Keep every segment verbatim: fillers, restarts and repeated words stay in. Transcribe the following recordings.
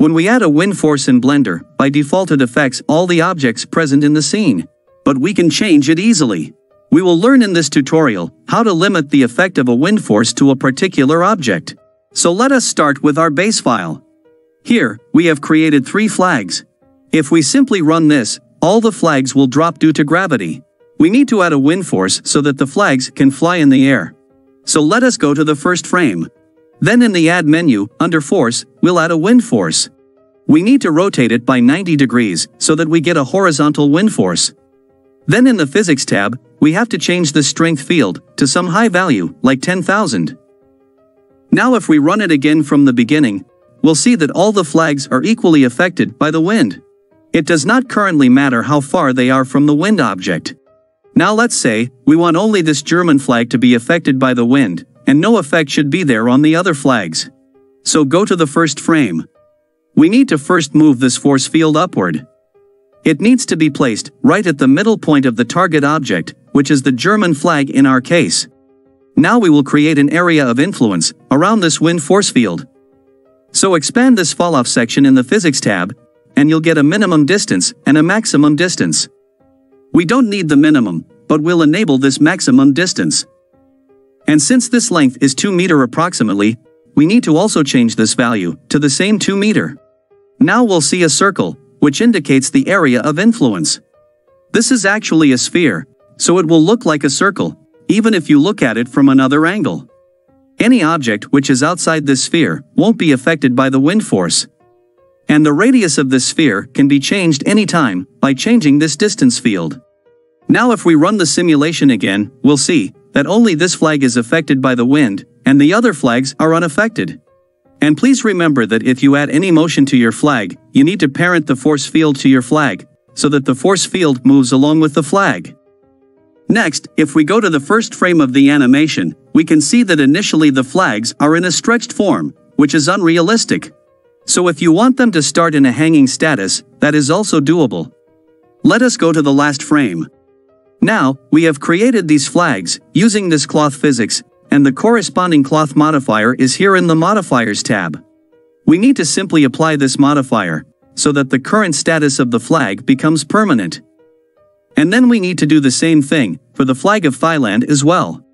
When we add a wind force in Blender, by default it affects all the objects present in the scene. But we can change it easily. We will learn in this tutorial how to limit the effect of a wind force to a particular object. So let us start with our base file. Here, we have created three flags. If we simply run this, all the flags will drop due to gravity. We need to add a wind force so that the flags can fly in the air. So let us go to the first frame. Then in the Add menu, under Force, we'll add a wind force. We need to rotate it by ninety degrees so that we get a horizontal wind force. Then in the Physics tab, we have to change the strength field to some high value, like ten thousand. Now if we run it again from the beginning, we'll see that all the flags are equally affected by the wind. It does not currently matter how far they are from the wind object. Now let's say, we want only this German flag to be affected by the wind, and no effect should be there on the other flags. So go to the first frame. We need to first move this force field upward. It needs to be placed right at the middle point of the target object, which is the German flag in our case. Now we will create an area of influence around this wind force field. So expand this falloff section in the Physics tab, and you'll get a minimum distance and a maximum distance. We don't need the minimum, but we'll enable this maximum distance. And since this length is two meter approximately, we need to also change this value to the same two meter. Now we'll see a circle, which indicates the area of influence. This is actually a sphere, so it will look like a circle, even if you look at it from another angle. Any object which is outside this sphere won't be affected by the wind force. And the radius of this sphere can be changed anytime by changing this distance field. Now if we run the simulation again, we'll see that only this flag is affected by the wind, and the other flags are unaffected. And please remember that if you add any motion to your flag, you need to parent the force field to your flag, so that the force field moves along with the flag. Next, if we go to the first frame of the animation, we can see that initially the flags are in a stretched form, which is unrealistic. So if you want them to start in a hanging status, that is also doable. Let us go to the last frame. Now, we have created these flags, using this cloth physics, and the corresponding cloth modifier is here in the Modifiers tab. We need to simply apply this modifier, so that the current status of the flag becomes permanent. And then we need to do the same thing for the flag of Thailand as well.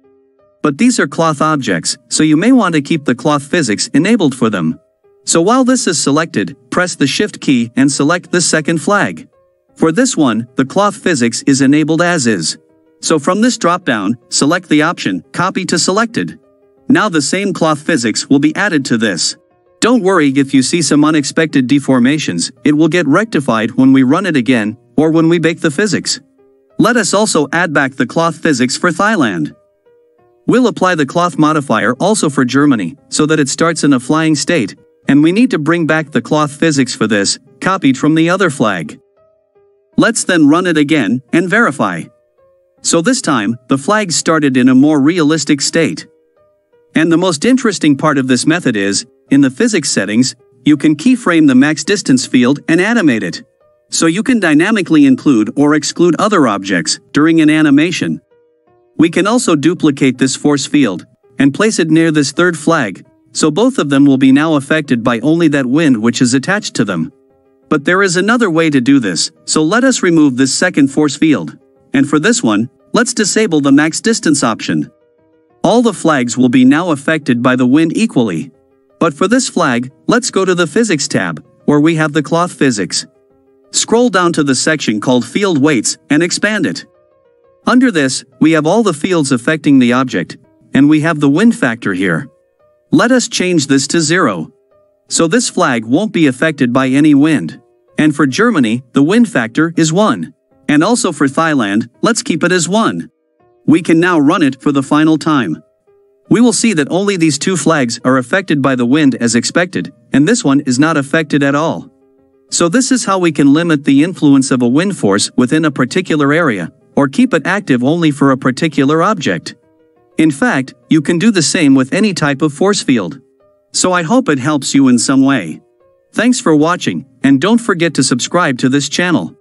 But these are cloth objects, so you may want to keep the cloth physics enabled for them. So while this is selected, press the Shift key and select the second flag. For this one, the cloth physics is enabled as is. So from this drop-down, select the option, Copy to Selected. Now the same cloth physics will be added to this. Don't worry if you see some unexpected deformations, it will get rectified when we run it again, or when we bake the physics. Let us also add back the cloth physics for Thailand. We'll apply the cloth modifier also for Germany, so that it starts in a flying state, and we need to bring back the cloth physics for this, copied from the other flag. Let's then run it again, and verify. So this time, the flag started in a more realistic state. And the most interesting part of this method is, in the physics settings, you can keyframe the max distance field and animate it. So you can dynamically include or exclude other objects during an animation. We can also duplicate this force field and place it near this third flag, so both of them will be now affected by only that wind which is attached to them. But there is another way to do this, so let us remove this second force field. And for this one, let's disable the max distance option. All the flags will be now affected by the wind equally. But for this flag, let's go to the Physics tab, where we have the cloth physics. Scroll down to the section called Field Weights and expand it. Under this, we have all the fields affecting the object, and we have the wind factor here. Let us change this to zero. So this flag won't be affected by any wind. And for Germany, the wind factor is one. And also for Thailand, let's keep it as one. We can now run it for the final time. We will see that only these two flags are affected by the wind as expected, and this one is not affected at all. So this is how we can limit the influence of a wind force within a particular area, or keep it active only for a particular object. In fact, you can do the same with any type of force field. So I hope it helps you in some way. Thanks for watching, and don't forget to subscribe to this channel.